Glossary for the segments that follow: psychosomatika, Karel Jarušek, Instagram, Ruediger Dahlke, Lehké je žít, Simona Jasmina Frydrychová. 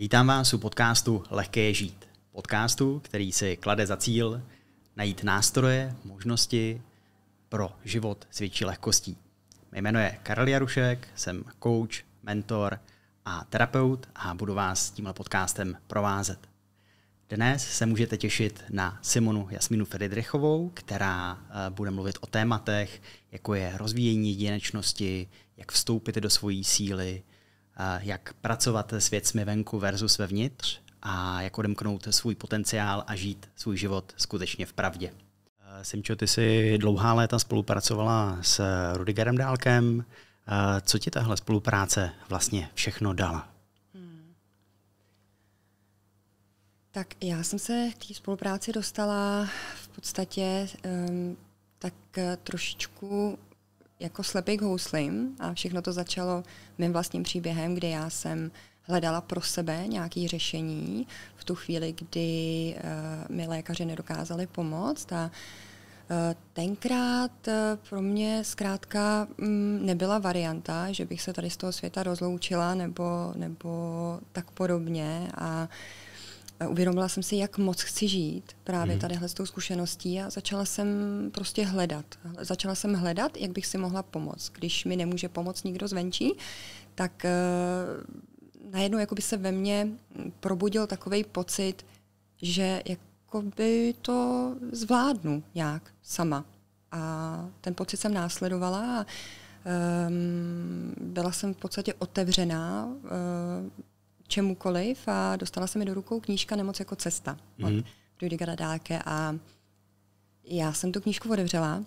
Vítám vás u podcastu Lehké je žít. Podcastu, který si klade za cíl najít nástroje, možnosti pro život s větší lehkostí. Mé jméno je Karel Jarušek, jsem coach, mentor a terapeut a budu vás s tímhle podcastem provázet. Dnes se můžete těšit na Simonu Jasminu Frydrychovou, která bude mluvit o tématech, jako je rozvíjení jedinečnosti, jak vstoupit do svojí síly, jak pracovat s věcmi venku versus vevnitř a jak odemknout svůj potenciál a žít svůj život skutečně v pravdě. Simčo, ty jsi dlouhá léta spolupracovala s Ruedigerem Dahlkem. Co ti tahle spolupráce vlastně všechno dala? Tak já jsem se k té spolupráci dostala v podstatě tak trošičku jako slepý k houslim a všechno to začalo mým vlastním příběhem, kde já jsem hledala pro sebe nějaké řešení v tu chvíli, kdy mi lékaři nedokázali pomoct a tenkrát pro mě zkrátka nebyla varianta, že bych se tady z toho světa rozloučila nebo tak podobně a uvědomila jsem si, jak moc chci žít právě tadyhle s tou zkušeností a začala jsem prostě hledat. Začala jsem hledat, jak bych si mohla pomoct. Když mi nemůže pomoct nikdo zvenčí, tak najednou jakoby se ve mně probudil takovej pocit, že jakoby to zvládnu nějak sama. A ten pocit jsem následovala a byla jsem v podstatě otevřená čemukoliv a dostala se mi do rukou knížka Nemoc jako cesta od Ruedigera Dahlke a já jsem tu knížku otevřela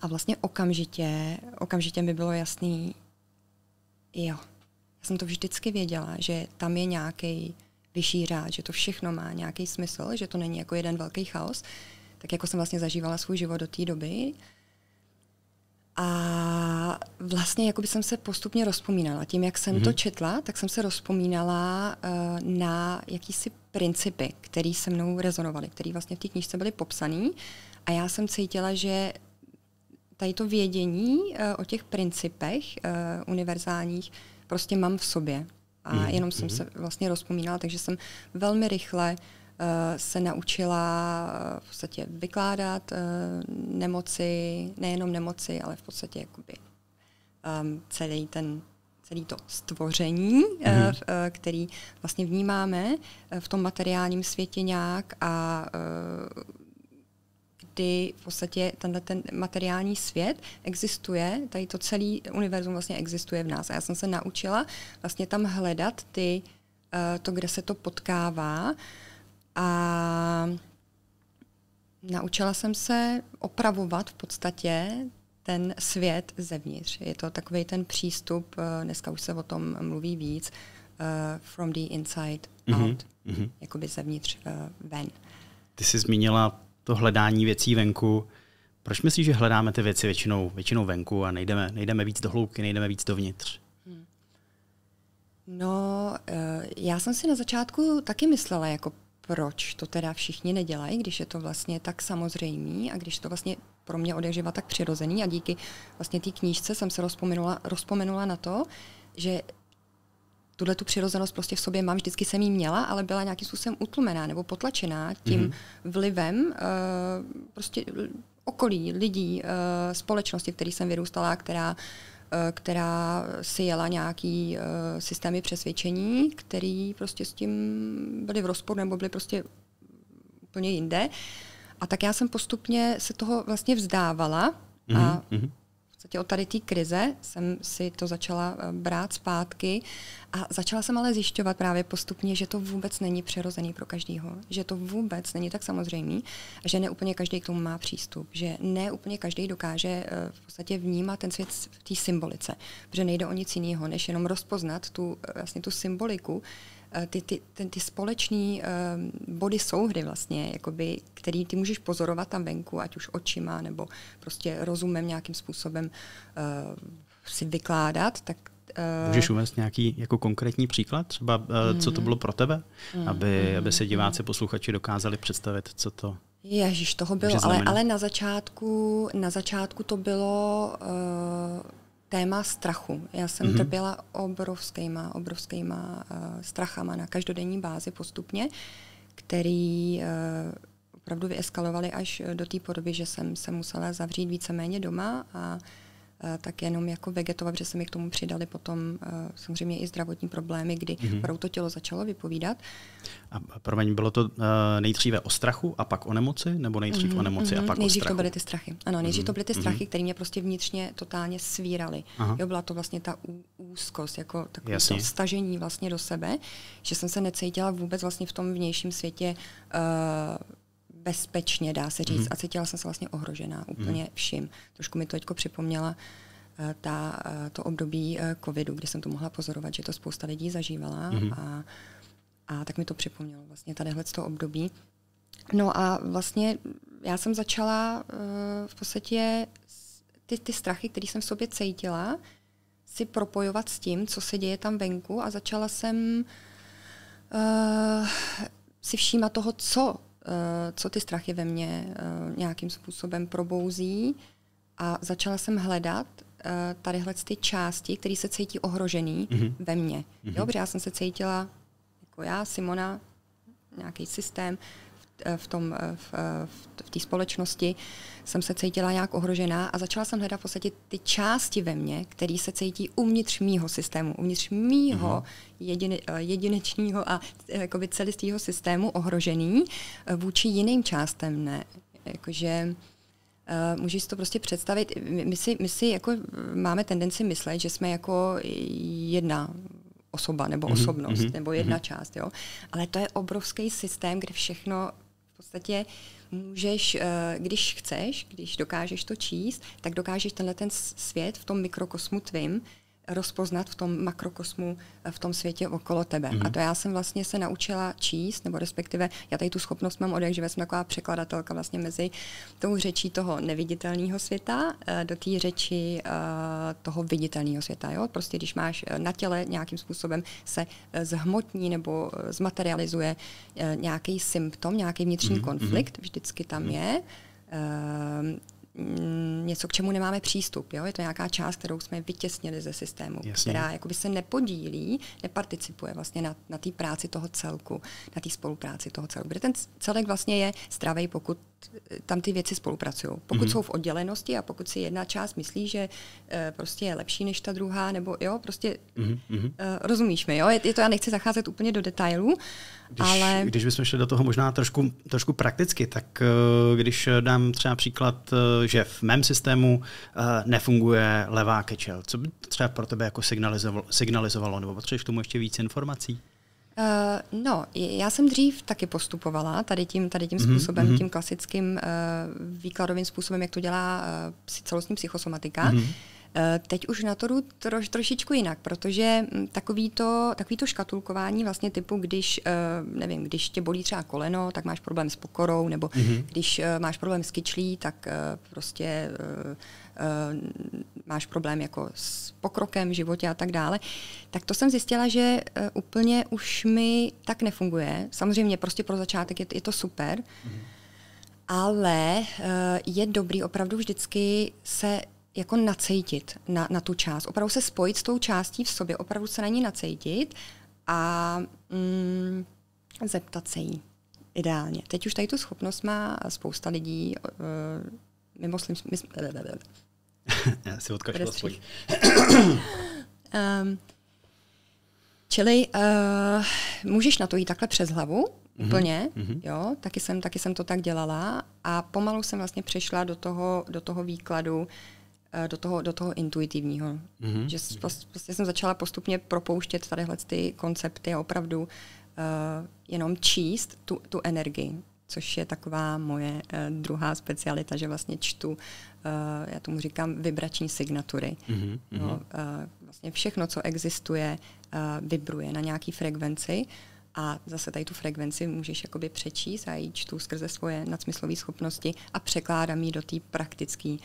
a vlastně okamžitě mi bylo jasný, jo, já jsem to vždycky věděla, že tam je nějaký vyšší řád, že to všechno má nějaký smysl, že to není jako jeden velký chaos, tak jako jsem vlastně zažívala svůj život do té doby. A vlastně jakoby jsem se postupně rozpomínala. Tím, jak jsem to četla, tak jsem se rozpomínala na jakýsi principy, které se mnou rezonovaly, které vlastně v té knížce byly popsané. A já jsem cítila, že tady to vědění o těch principech univerzálních prostě mám v sobě. A jenom jsem se vlastně rozpomínala, takže jsem velmi rychle se naučila v podstatě vykládat nemoci, nejenom nemoci, ale v podstatě jakoby celý to stvoření, který vlastně vnímáme v tom materiálním světě nějak a kdy v podstatě tenhle ten materiální svět existuje, tady to celý univerzum vlastně existuje v nás. A já jsem se naučila vlastně tam hledat to, kde se to potkává. A naučila jsem se opravovat v podstatě ten svět zevnitř. Je to takový ten přístup, dneska už se o tom mluví víc, from the inside out, jakoby zevnitř ven. Ty jsi zmínila to hledání věcí venku. Proč myslíš, že hledáme ty věci většinou venku a nejdeme víc do hloubky, nejdeme víc dovnitř? No, já jsem si na začátku taky myslela, jako proč to teda všichni nedělají, když je to vlastně tak samozřejmé a když to vlastně pro mě odehřívá tak přirozený a díky vlastně té knížce jsem se rozpomenula na to, že tuhle tu přirozenost prostě v sobě mám, vždycky jsem ji měla, ale byla nějakým způsobem utlumená nebo potlačená tím vlivem prostě okolí, lidí, společnosti, který jsem vyrůstala, která si jela nějaký systémy přesvědčení, který prostě s tím byly v rozporu nebo byly prostě úplně jinde. A tak já jsem postupně se toho vlastně vzdávala a v podstatě od tady té krize jsem si to začala brát zpátky a začala jsem ale zjišťovat právě postupně, že to vůbec není přirozený pro každýho, že to vůbec není tak samozřejmý, že ne úplně každý k tomu má přístup, že ne úplně každý dokáže v podstatě vnímat ten svět v té symbolice, protože nejde o nic jiného, než jenom rozpoznat tu symboliku, ty společný body souhry vlastně, jakoby, který ty můžeš pozorovat tam venku, ať už očima nebo prostě rozumem nějakým způsobem si vykládat. Tak, můžeš uvést nějaký jako konkrétní příklad? Třeba co to bylo pro tebe? Aby se diváci, posluchači dokázali představit, co to... Ježíš, toho bylo, ale na začátku to bylo téma strachu. Já jsem trpěla obrovskýma strachama na každodenní bázi postupně, který opravdu vyeskalovaly až do té podoby, že jsem se musela zavřít víceméně doma a tak jenom jako vegetovat, protože se mi k tomu přidali potom samozřejmě i zdravotní problémy, kdy to tělo začalo vypovídat. A promiň, bylo to nejdříve o strachu a pak o nemoci? Nebo nejdřív o nemoci a pak nejdřív o strachu? To byly ty strachy. Ano, nejdřív to byly ty strachy, které mě prostě vnitřně totálně svíraly. Jo, byla to vlastně ta úzkost, jako takové stažení vlastně do sebe, že jsem se necítila vůbec vlastně v tom vnějším světě bezpečně, dá se říct, a cítila jsem se vlastně ohrožená úplně vším. Trošku mi to teďko připomněla to období covidu, kdy jsem to mohla pozorovat, že to spousta lidí zažívala a tak mi to připomnělo vlastně tadyhle z toho období. No a vlastně já jsem začala v podstatě ty strachy, které jsem v sobě cítila, si propojovat s tím, co se děje tam venku a začala jsem si všímat toho, co ty strachy ve mně nějakým způsobem probouzí a začala jsem hledat tadyhle ty části, které se cítí ohrožený ve mně. Jo, protože já jsem se cítila jako já, Simona, nějaký systém v té společnosti, jsem se cítila nějak ohrožená a začala jsem hledat v podstatě ty části ve mně, které se cítí uvnitř mýho systému, uvnitř mýho jedinečního a jakoby celistýho systému ohrožený vůči jiným částem mne. Jakože můžeš to prostě představit, my si jako máme tendenci myslet, že jsme jako jedna osoba nebo osobnost, nebo jedna část, jo. Ale to je obrovský systém, kde všechno v podstatě můžeš, když chceš, když dokážeš to číst, tak dokážeš tenhle ten svět v tom mikrokosmu tvým rozpoznat v tom makrokosmu, v tom světě okolo tebe. A to já jsem vlastně se naučila číst, nebo respektive já tady tu schopnost mám odjakživa, jsem taková překladatelka vlastně mezi tou řečí toho neviditelného světa do té řeči toho viditelného světa. Jo? Prostě když máš na těle nějakým způsobem se zhmotní nebo zmaterializuje nějaký symptom, nějaký vnitřní konflikt, vždycky tam je, něco, k čemu nemáme přístup. Jo? Je to nějaká část, kterou jsme vytěsnili ze systému, která jakoby se nepodílí, neparticipuje vlastně na té práci toho celku, na té spolupráci toho celku. Protože ten celek vlastně je zdravý, pokud tam ty věci spolupracují. Pokud jsou v oddělenosti a pokud si jedna část myslí, že prostě je lepší než ta druhá, nebo jo, prostě rozumíš mi, jo? Je to, já nechci zacházet úplně do detailů, ale... Když bychom šli do toho možná trošku prakticky, tak když dám třeba příklad, že v mém systému nefunguje levá kečel, co by třeba pro tebe jako signalizovalo, nebo potřebuješ k tomu ještě víc informací? No, já jsem dřív taky postupovala tady tím způsobem, tím klasickým výkladovým způsobem, jak to dělá celostní psychosomatika. Teď už na to jdu trošičku jinak, protože takový to škatulkování vlastně typu, když, nevím, když tě bolí třeba koleno, tak máš problém s pokorou, nebo když máš problém s kyčlí, tak prostě máš problém jako s pokrokem v životě a tak dále, tak to jsem zjistila, že úplně už mi tak nefunguje. Samozřejmě prostě pro začátek je to super, ale je dobrý opravdu vždycky se jako nacejtit na tu část. Opravdu se spojit s tou částí v sobě, opravdu se na ní nacejtit a zeptat se jí ideálně. Teď už tady tu schopnost má spousta lidí, já si odkašlila svojí. Čili můžeš na to jít takhle přes hlavu, úplně, jo, taky jsem to tak dělala a pomalu jsem vlastně přešla do toho výkladu, do toho intuitivního. Že prostě jsem začala postupně propouštět tadyhle ty koncepty a opravdu jenom číst tu energii, což je taková moje druhá specialita, že vlastně čtu, já tomu říkám, vibrační signatury. No, vlastně všechno, co existuje, vibruje na nějaký frekvenci. A zase tady tu frekvenci můžeš jakoby přečíst a ji čtu skrze svoje nadsmyslové schopnosti a překládám ji do té praktické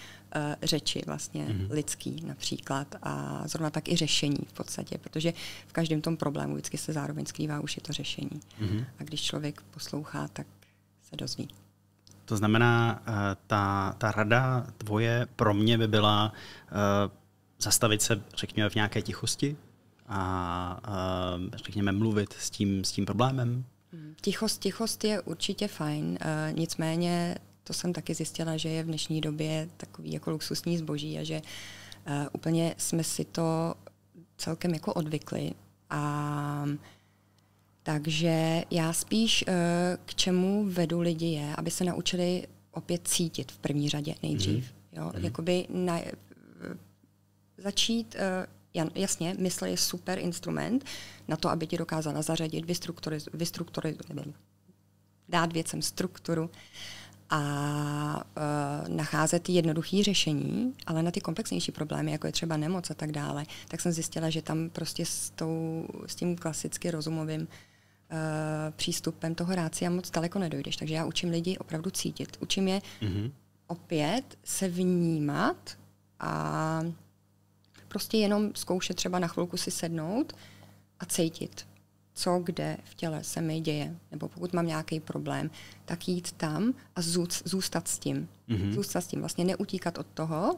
řeči, vlastně lidský například a zrovna tak i řešení v podstatě, protože v každém tom problému vždycky se zároveň skrývá už i to řešení. A když člověk poslouchá, tak se dozví. To znamená, ta rada tvoje pro mě by byla zastavit se, řekněme, v nějaké tichosti a řekněme, mluvit s tím problémem. Tichost je určitě fajn, nicméně to jsem taky zjistila, že je v dnešní době takový jako luxusní zboží a že úplně jsme si to celkem jako odvykli. A takže já spíš k čemu vedu lidi je, aby se naučili opět cítit v první řadě nejdřív. Jo? Jakoby začít, jasně, mysl je super instrument na to, aby ti dokázala zařadit, dát věcem strukturu a nacházet jednoduché řešení, ale na ty komplexnější problémy, jako je třeba nemoc a tak dále, tak jsem zjistila, že tam prostě s tím klasicky rozumovým přístupem toho rácia moc daleko nedojdeš. Takže já učím lidi opravdu cítit. Učím je opět se vnímat a prostě jenom zkoušet třeba na chvilku si sednout a cítit, co kde v těle se mi děje. Nebo pokud mám nějaký problém, tak jít tam a zůstat s tím. Zůstat s tím, vlastně neutíkat od toho,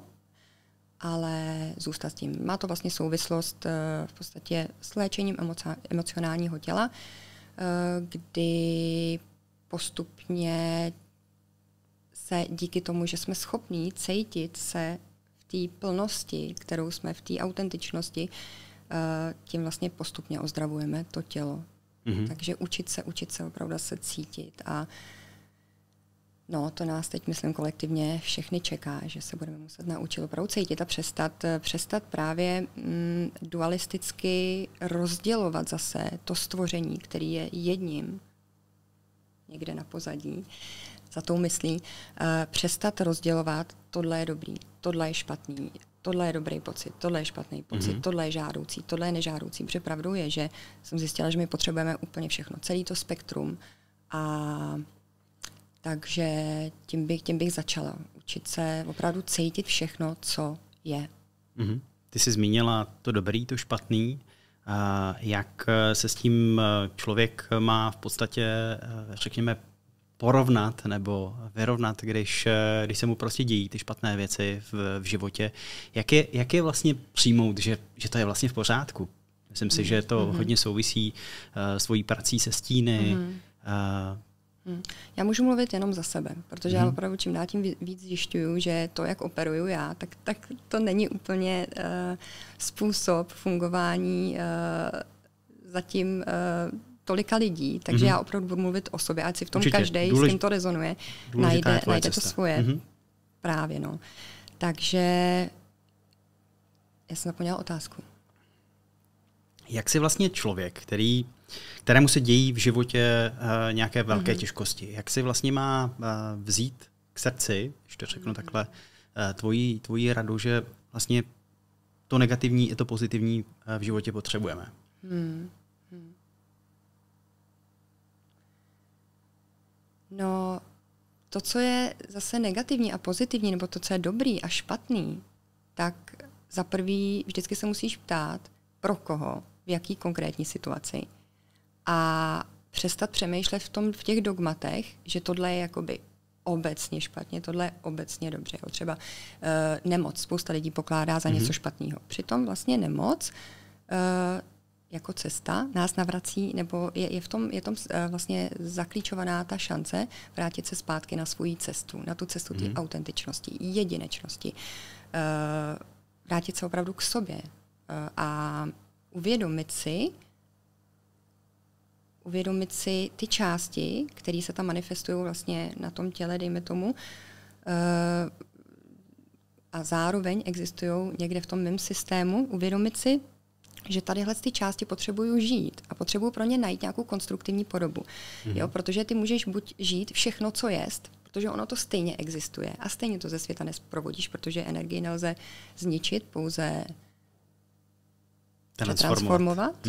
ale zůstat s tím. Má to vlastně souvislost v podstatě s léčením emocionálního těla, kdy postupně se díky tomu, že jsme schopní cítit se v té plnosti, kterou jsme v té autentičnosti, tím vlastně postupně ozdravujeme to tělo. Takže učit se opravdu se cítit. A no, to nás teď, myslím, kolektivně všechny čeká, že se budeme muset naučit opravdu cítit a přestat právě dualisticky rozdělovat zase to stvoření, který je jedním někde na pozadí, za tou myslí, přestat rozdělovat, tohle je dobrý, tohle je špatný, tohle je dobrý pocit, tohle je špatný pocit, tohle je žádoucí, tohle je nežádoucí. Protože pravdou je, že jsem zjistila, že my potřebujeme úplně všechno, celý to spektrum. A takže tím bych začala učit se opravdu cítit všechno, co je. Ty jsi zmínila to dobrý, to špatný. Jak se s tím člověk má v podstatě, řekněme, porovnat nebo vyrovnat, když se mu prostě dějí ty špatné věci v životě. Jak je vlastně přijmout, že to je vlastně v pořádku? Myslím si, že to hodně souvisí svojí prací se stíny. Já můžu mluvit jenom za sebe, protože já opravdu čím dál tím víc zjišťuju, že to, jak operuju já, tak to není úplně způsob fungování zatím tolika lidí, takže já opravdu budu mluvit o sobě, ať si v tom každý, s kým to rezonuje, najde to svoje. Právě, no. Takže já jsem zapomněla otázku. Jak si vlastně člověk, kterému se dějí v životě nějaké velké těžkosti, jak si vlastně má vzít k srdci, když to řeknu takhle, tvojí radu, že vlastně to negativní i to pozitivní v životě potřebujeme? No, to, co je zase negativní a pozitivní, nebo to, co je dobrý a špatný, tak za prvý vždycky se musíš ptát, pro koho, v jaký konkrétní situaci. A přestat přemýšlet v těch dogmatech, že tohle je jakoby obecně špatně, tohle je obecně dobře. Třeba nemoc. Spousta lidí pokládá za něco špatného. Přitom vlastně nemoc jako cesta nás navrací, nebo je v tom vlastně zaklíčovaná ta šance vrátit se zpátky na svou cestu, na tu cestu té autentičnosti, jedinečnosti. Vrátit se opravdu k sobě a uvědomit si ty části, které se tam manifestují vlastně na tom těle, dejme tomu, a zároveň existují někde v tom mém systému, uvědomit si, že tadyhle ty části potřebuju žít a potřebuju pro ně najít nějakou konstruktivní podobu. Jo, protože ty můžeš buď žít všechno, co jest, protože ono to stejně existuje a stejně to ze světa nesprovodíš, protože energii nelze zničit, pouze transformovat.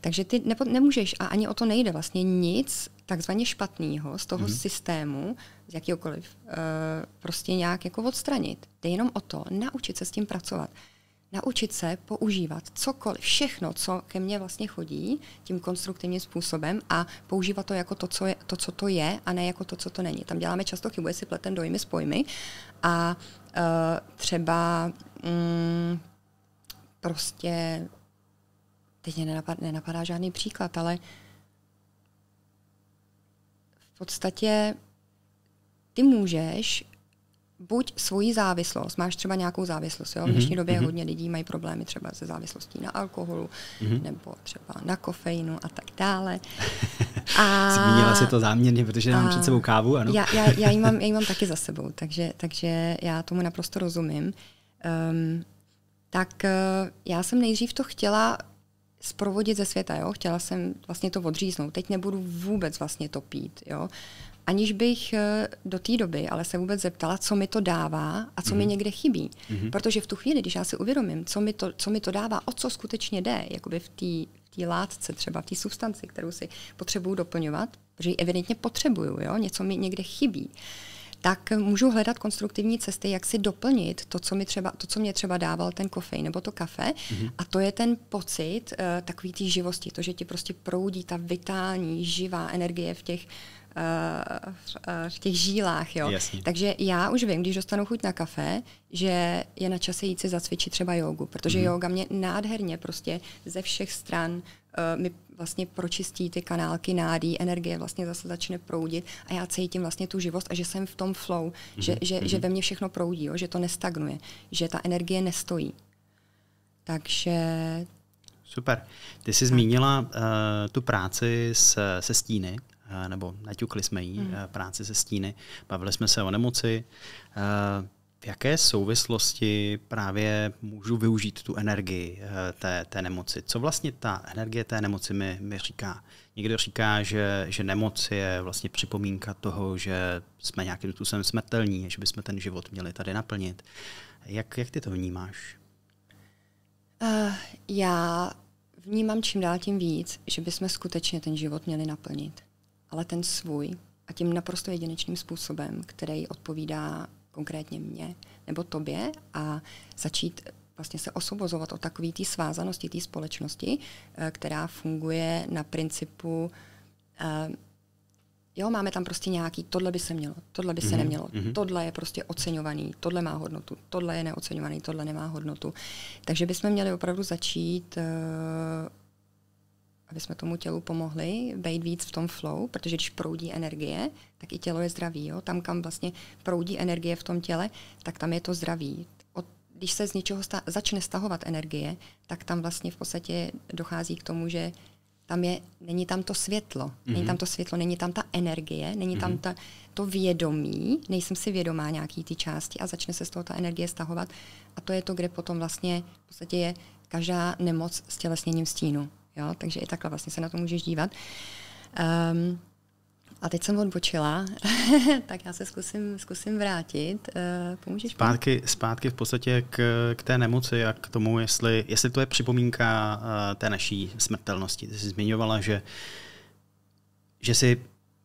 Takže ty nemůžeš, a ani o to nejde vlastně nic takzvaně špatného z toho systému, z jakýhokoliv, prostě nějak jako odstranit. Jde jenom o to, naučit se s tím pracovat. Naučit se používat cokoliv, všechno, co ke mně vlastně chodí, tím konstruktivním způsobem a používat to jako to, co to je a ne jako to, co to není. Tam děláme často chybu, jestli pletem dojmy s pojmy a třeba prostě teď mě nenapadá žádný příklad, ale v podstatě ty můžeš buď svoji závislost, máš třeba nějakou závislost, jo? V dnešní době hodně lidí mají problémy třeba se závislostí na alkoholu, nebo třeba na kofeinu a tak dále. A zmínila si to záměrně, protože mám před sebou kávu, ano. Já ji mám taky za sebou, takže já tomu naprosto rozumím. Tak já jsem nejdřív to chtěla sprovodit ze světa, jo? Chtěla jsem vlastně to odříznout, teď nebudu vůbec vlastně to pít, jo? Aniž bych do té doby ale se vůbec zeptala, co mi to dává a co mi někde chybí. Protože v tu chvíli, když já si uvědomím, co mi to dává, o co skutečně jde, jakoby v té látce, třeba v té substanci, kterou si potřebuju doplňovat, protože ji evidentně potřebuju, jo? Něco mi někde chybí, tak můžu hledat konstruktivní cesty, jak si doplnit to, co mě třeba dával ten kofein nebo to kafe. A to je ten pocit takový té živosti, to, že ti prostě proudí ta vitální, živá energie v těch žílách. Jo. Takže já už vím, když dostanu chuť na kafe, že je na čase jít si zacvičit třeba jógu, protože jóga mě nádherně prostě ze všech stran mi vlastně pročistí ty kanálky nádí, energie vlastně zase začne proudit a já cítím vlastně tu živost a že jsem v tom flow, že ve mně všechno proudí, jo, že to nestagnuje, že ta energie nestojí. Takže... Super. Ty jsi zmínila tu práci se stíny, nebo naťukli jsme jí, práci se stíny, bavili jsme se o nemoci. V jaké souvislosti právě můžu využít tu energii té nemoci? Co vlastně ta energie té nemoci mi říká? Někdo říká, že nemoc je vlastně připomínka toho, že jsme nějakým způsobem smrtelní, že bychom ten život měli tady naplnit. Jak ty to vnímáš? Já vnímám čím dál tím víc, že bychom skutečně ten život měli naplnit. Ale ten svůj a tím naprosto jedinečným způsobem, který odpovídá konkrétně mně nebo tobě a začít vlastně se osvobozovat od takové té svázanosti té společnosti, která funguje na principu jo, máme tam prostě nějaký, tohle by se mělo, tohle by se nemělo, tohle je prostě oceňovaný, tohle má hodnotu, tohle je neoceňovaný, tohle nemá hodnotu. Takže bychom měli opravdu začít aby jsme tomu tělu pomohli být víc v tom flow, protože když proudí energie, tak i tělo je zdraví. Jo? Tam, kam vlastně proudí energie v tom těle, tak tam je to zdraví. Když se z něčeho začne stahovat energie, tak tam vlastně v podstatě dochází k tomu, že není tam to světlo. Není tam to světlo, není tam ta energie, není tam to vědomí, nejsem si vědomá nějaký ty části a začne se z toho ta energie stahovat. A to je to, kde potom vlastně v podstatě je každá nemoc s tělesněním stínu. Jo, takže i takhle vlastně se na to můžeš dívat. A teď jsem odbočila, tak já se zkusím vrátit. Pomůžeš zpátky v podstatě k té nemoci a k tomu, jestli to je připomínka té naší smrtelnosti. Ty jsi zmiňovala, že si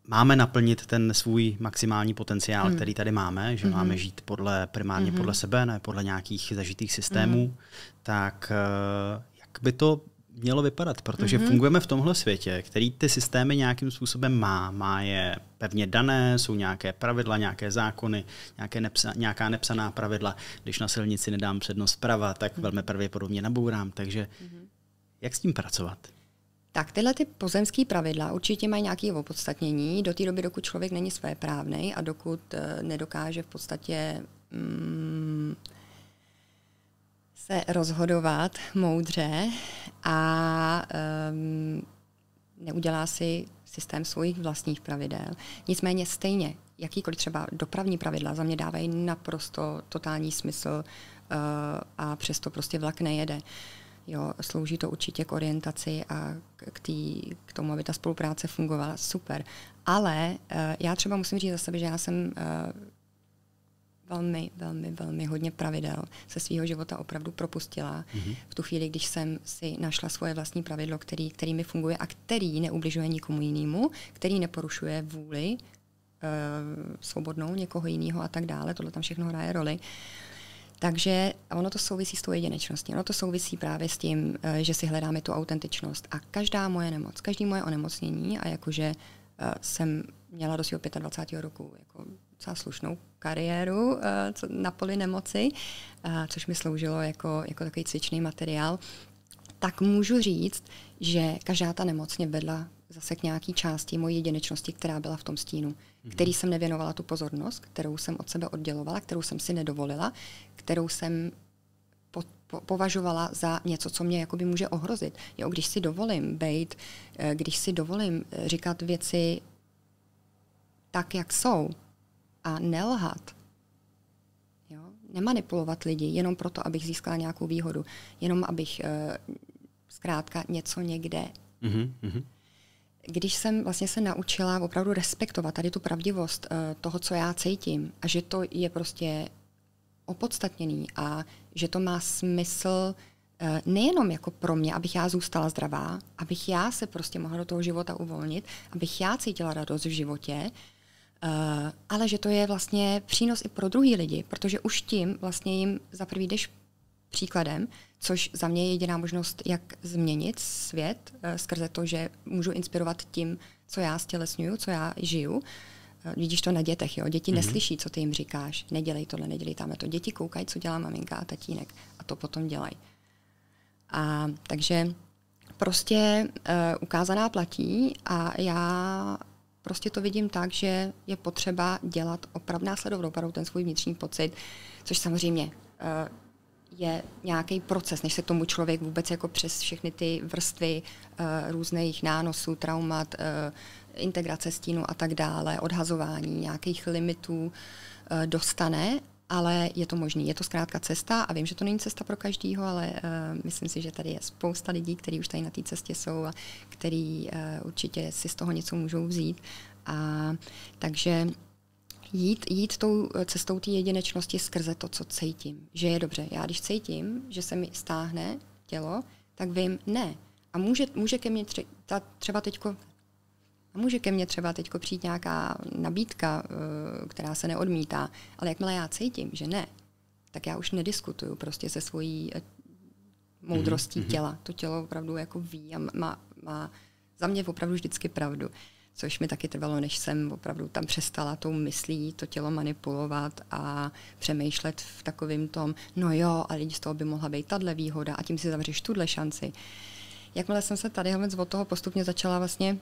máme naplnit ten svůj maximální potenciál, který tady máme, že máme žít primárně podle sebe, ne podle nějakých zažitých systémů. Tak jak by to mělo vypadat, protože fungujeme v tomhle světě, který ty systémy nějakým způsobem má. Má je pevně dané, jsou nějaké pravidla, nějaké zákony, nějaká nepsaná pravidla. Když na silnici nedám přednost prava, tak velmi pravděpodobně nabourám. Takže jak s tím pracovat? Tak tyhle ty pozemské pravidla určitě mají nějaké opodstatnění do té doby, dokud člověk není svéprávnej a dokud nedokáže v podstatě... se rozhodovat moudře a neudělá si systém svých vlastních pravidel. Nicméně stejně, jakýkoliv třeba dopravní pravidla za mě dávají naprosto totální smysl a přesto prostě vlak nejede. Jo, slouží to určitě k orientaci a k tomu, aby ta spolupráce fungovala. Super. Ale já třeba musím říct za sebe, že já jsem... Velmi hodně pravidel se svého života opravdu propustila. V tu chvíli, když jsem si našla svoje vlastní pravidlo, který mi funguje a který neubližuje nikomu jinému, který neporušuje vůli svobodnou někoho jiného a tak dále. Tohle tam všechno hraje roli. Takže ono to souvisí s tou jedinečností. Ono to souvisí právě s tím, že si hledáme tu autentičnost. A každá moje nemoc, každý moje onemocnění a jakože jsem měla do svého 25. roku jako docela slušnou kariéru na poli nemoci, což mi sloužilo jako takový cvičný materiál, tak můžu říct, že každá ta nemoc mě vedla zase k nějaký části mojí jedinečnosti, která byla v tom stínu, který jsem nevěnovala tu pozornost, kterou jsem od sebe oddělovala, kterou jsem si nedovolila, kterou jsem považovala za něco, co mě jakoby může ohrozit. Jo, když si dovolím bejt, když si dovolím říkat věci tak, jak jsou a nelhat, jo, nemanipulovat lidi jenom proto, abych získala nějakou výhodu, jenom abych zkrátka něco někde. Když jsem vlastně se naučila opravdu respektovat tady tu pravdivost toho, co já cítím a že to je prostě opodstatněný a že to má smysl nejenom jako pro mě, abych já zůstala zdravá, abych já se prostě mohla do toho života uvolnit, abych já cítila radost v životě, ale že to je vlastně přínos i pro druhý lidi, protože už tím vlastně jim za prvý jdeš příkladem, což za mě je jediná možnost, jak změnit svět skrze to, že můžu inspirovat tím, co já stělesňuju, co já žiju. Vidíš to na dětech, jo? Děti neslyší, co ty jim říkáš. Nedělej tohle, nedělej tamhle to. Děti koukají, co dělá maminka a tatínek a to potom dělají. A takže prostě ukázaná platí a já prostě to vidím tak, že je potřeba dělat opravdu následovnou opravdu ten svůj vnitřní pocit, což samozřejmě je nějaký proces, než se tomu člověk vůbec jako přes všechny ty vrstvy různých nánosů, traumat, integrace stínu a tak dále, odhazování nějakých limitů dostane, ale je to možný. Je to zkrátka cesta a vím, že to není cesta pro každýho, ale myslím si, že tady je spousta lidí, kteří už tady na té cestě jsou a který určitě si z toho něco můžou vzít. A takže jít tou cestou té jedinečnosti skrze to, co cítím. Že je dobře. Já když cítím, že se mi stáhne tělo, tak vím ne. A může ke mně třeba teďko přijít nějaká nabídka, která se neodmítá, ale jakmile já cítím, že ne, tak já už nediskutuju prostě se svojí moudrostí těla. To tělo opravdu jako ví a má za mě opravdu vždycky pravdu. Což mi taky trvalo, než jsem opravdu tam přestala tou myslí to tělo manipulovat a přemýšlet v takovém tom, no jo, ale z toho by mohla být tato výhoda a tím si zavřeš tuhle šanci. Jakmile jsem se tady od toho postupně začala vlastně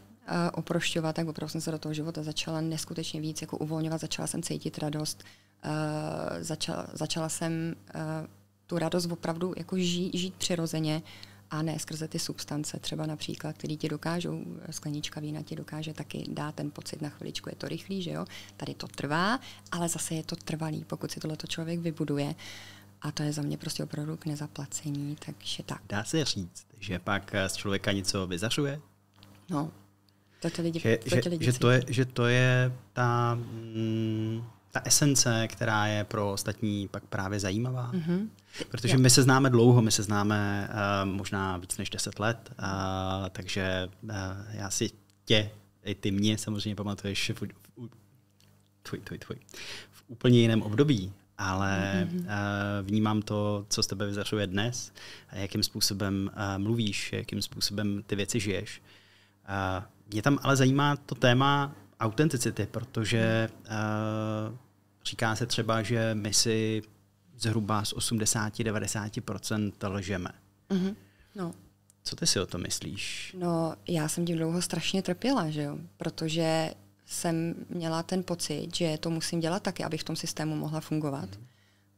oprošťovat, tak opravdu jsem se do toho života začala neskutečně víc jako uvolňovat, začala jsem cítit radost, začala jsem tu radost opravdu jako žít přirozeně, a ne skrze ty substance, třeba například, který ti dokážou, sklenička vína ti dokáže taky dát ten pocit na chviličku, je to rychlý, že jo, tady to trvá, ale zase je to trvalý, pokud si tohleto člověk vybuduje a to je za mě prostě opravdu k nezaplacení, takže tak. Dá se říct, že pak z člověka něco vyzařuje? No, to je ta ta esence, která je pro ostatní pak právě zajímavá. Protože my se známe dlouho, my se známe možná víc než 10 let, takže já si tě, i ty mě samozřejmě pamatuješ v úplně jiném období, ale vnímám to, co z tebe vyzařuje dnes, jakým způsobem mluvíš, jakým způsobem ty věci žiješ. Mě tam ale zajímá to téma autenticity, protože říká se třeba, že my si zhruba z 80–90% lžeme. No. Co ty si o tom myslíš? No, já jsem tím dlouho strašně trpěla, že jo? Protože jsem měla ten pocit, že to musím dělat taky, abych v tom systému mohla fungovat.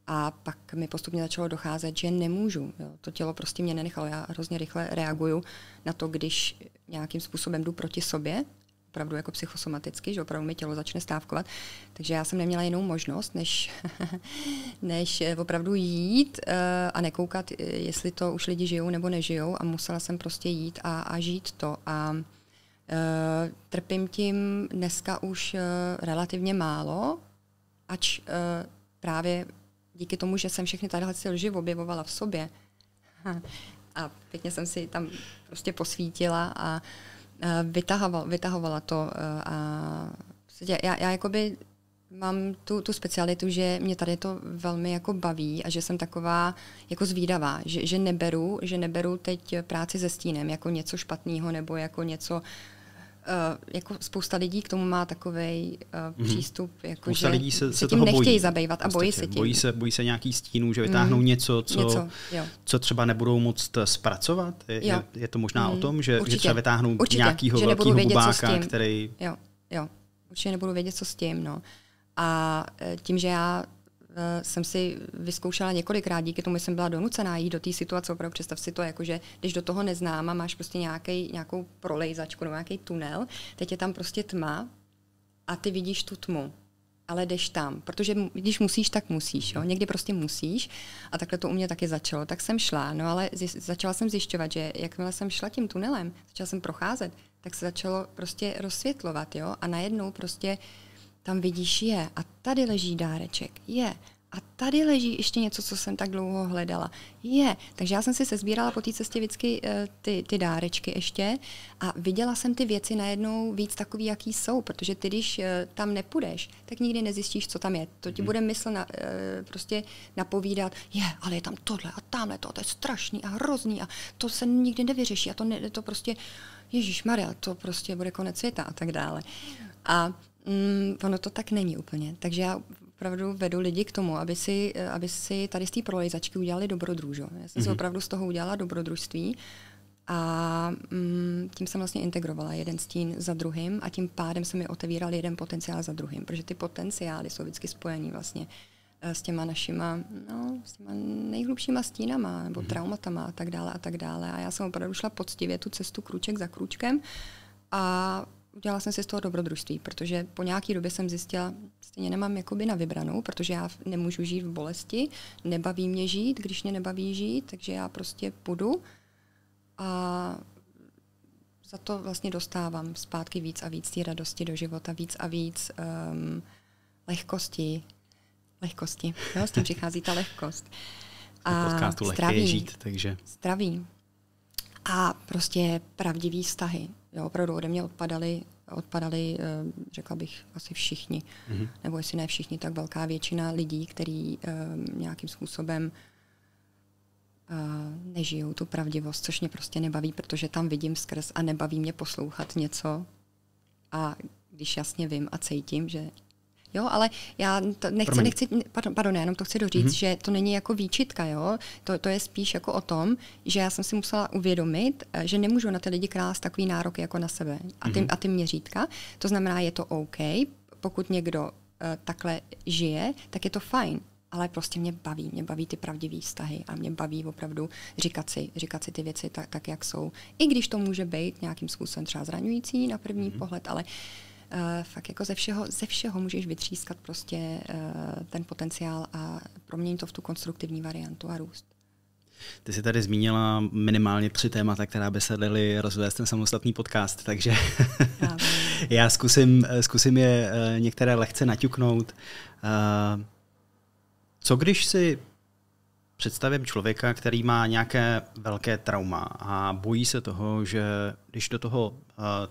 A pak mi postupně začalo docházet, že nemůžu. Jo? To tělo prostě mě nenechalo. Já hrozně rychle reaguju na to, když nějakým způsobem jdu proti sobě, opravdu jako psychosomaticky, že opravdu mi tělo začne stávkovat. Takže já jsem neměla jinou možnost, než opravdu jít a nekoukat, jestli to už lidi žijou nebo nežijou a musela jsem prostě jít a žít to. A trpím tím dneska už relativně málo, ač právě díky tomu, že jsem všechny tadyhle si lži objevovala v sobě a pěkně jsem si tam prostě posvítila a vytahovala to a já jakoby mám tu specialitu, že mě tady to velmi jako baví a že jsem taková jako zvídavá, že neberu teď práci se stínem jako něco špatného nebo jako něco jako spousta lidí k tomu má takovej přístup, jako že lidí se tím nechtějí bojí. Zabývat a bojí se tím. Bojí se nějakých stínů, že vytáhnou něco, co třeba nebudou moc zpracovat. Je to možná o tom, že třeba vytáhnou nějakého velkého bubáka, který... Jo, určitě nebudu vědět, co s tím. No. A tím, že já jsem si vyzkoušela několikrát, díky tomu jsem byla donucená jít do té situace, opravdu představ si to, jakože když do toho neznám a máš prostě nějakou prolejzačku nebo nějaký tunel, teď je tam prostě tma a ty vidíš tu tmu, ale jdeš tam, protože když musíš, tak musíš, jo? Někdy prostě musíš a takhle to u mě taky začalo, tak jsem šla, no ale začala jsem zjišťovat, že jakmile jsem šla tím tunelem, začala jsem procházet, tak se začalo prostě rozsvětlovat, jo, a najednou prostě tam vidíš je a tady leží dáreček, je. A tady leží ještě něco, co jsem tak dlouho hledala, je. Takže já jsem si sezbírala po té cestě vždycky ty dárečky ještě a viděla jsem ty věci najednou víc takový, jaký jsou, protože ty, když tam nepůjdeš, tak nikdy nezjistíš, co tam je. To ti bude mysl prostě napovídat, je, ale je tam tohle a tamhle to je strašný a hrozný a to se nikdy nevyřeší a to prostě, ježišmarja, to prostě bude konec světa a tak dále. A ono to tak není úplně. Takže já opravdu vedu lidi k tomu, aby si tady z té prolejzačky udělali dobrodružo. Já jsem si opravdu z toho udělala dobrodružství a tím jsem vlastně integrovala jeden stín za druhým a tím pádem se mi otevíral jeden potenciál za druhým, protože ty potenciály jsou vždycky spojení vlastně s těma našima, no, s těma nejhlubšíma stínama nebo traumatama a tak dále a tak dále. A já jsem opravdu šla poctivě tu cestu krůček za krůčkem a udělala jsem si z toho dobrodružství, protože po nějaké době jsem zjistila, stejně nemám jakoby na vybranou, protože já nemůžu žít v bolesti, nebaví mě žít, když mě nebaví žít, takže já prostě půjdu a za to vlastně dostávám zpátky víc a víc té radosti do života, víc a víc lehkosti. Jo, s tím přichází ta lehkost. A podcastu Lehké je žít, takže... Zdraví. A prostě pravdivý vztahy. Jo, opravdu ode mě odpadali, řekla bych, asi všichni. Nebo jestli ne všichni, tak velká většina lidí, kteří nějakým způsobem nežijou tu pravdivost, což mě prostě nebaví, protože tam vidím skrz a nebaví mě poslouchat něco. A když jasně vím a cítím, že... Jo, ale já to nechci, jenom to chci doříct, že to není jako výčitka, jo? To je spíš jako o tom, že já jsem si musela uvědomit, že nemůžu na ty lidi klást takový nároky jako na sebe a ty měřítka. To znamená, je to OK, pokud někdo takhle žije, tak je to fajn, ale prostě mě baví ty pravdivý vztahy a mě baví opravdu říkat si ty věci tak, jak jsou. I když to může být nějakým způsobem třeba zraňující na první pohled, ale fakt jako ze všeho můžeš vytřískat prostě ten potenciál a proměnit to v tu konstruktivní variantu a růst. Ty jsi tady zmínila minimálně 3 témata, která by se daly rozvést ten samostatný podcast, takže já zkusím je některé lehce naťuknout. Co když si představím člověka, který má nějaké velké trauma a bojí se toho, že když do toho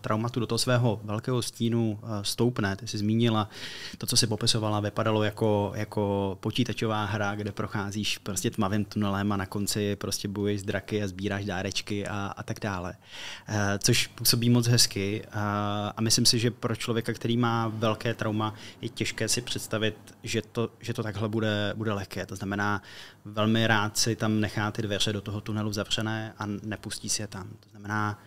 traumatu, do toho svého velkého stínu stoupne, ty jsi zmínila, to, co jsi popisovala, vypadalo jako počítačová hra, kde procházíš prostě tmavým tunelem a na konci prostě bojuješ s draky a sbíráš dárečky a tak dále. Což působí moc hezky a myslím si, že pro člověka, který má velké trauma, je těžké si představit, že to takhle bude lehké. To znamená, velmi rád si tam nechá ty dveře do toho tunelu zavřené a nepustí si je tam. To znamená,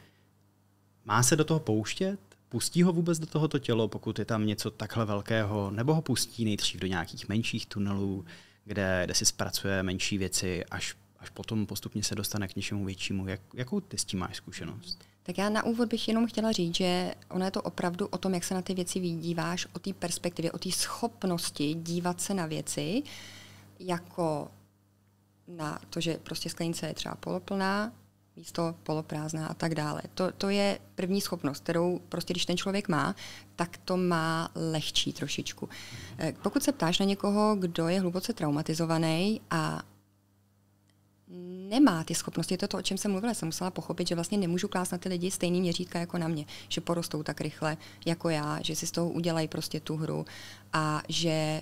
má se do toho pouštět? Pustí ho vůbec do tohoto tělo, pokud je tam něco takhle velkého, nebo ho pustí nejdřív do nějakých menších tunelů, kde si zpracuje menší věci, až potom postupně se dostane k něčemu většímu? Jakou ty s tím máš zkušenost? Tak já na úvod bych jenom chtěla říct, že ono je to opravdu o tom, jak se na ty věci díváš, o té perspektivě, o té schopnosti dívat se na věci, jako na to, že prostě sklenice je třeba poloplná, místo poloprázdná a tak dále. To je první schopnost, kterou prostě, když ten člověk má, tak to má lehčí trošičku. Pokud se ptáš na někoho, kdo je hluboce traumatizovaný a nemá ty schopnosti, to je to, o čem jsem mluvila, jsem musela pochopit, že vlastně nemůžu klást na ty lidi stejný měřítka jako na mě, že porostou tak rychle jako já, že si z toho udělají prostě tu hru a že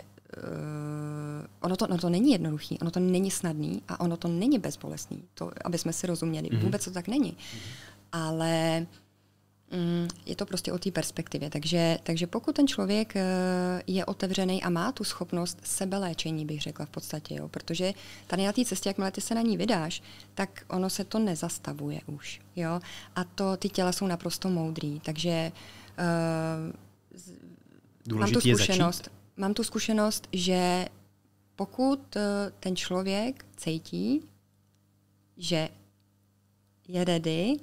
ono to není jednoduchý, ono to není snadný a ono to není bezbolestný, to, aby jsme si rozuměli. Vůbec to tak není. Ale Je to prostě o té perspektivě. Takže pokud ten člověk je otevřený a má tu schopnost sebeléčení, bych řekla v podstatě, jo, protože tady na té cestě, jakmile ty se na ní vydáš, tak ono se to nezastavuje už. Jo? A to ty těla jsou naprosto moudrý, takže mám tu zkušenost, že pokud ten člověk cítí, že je ready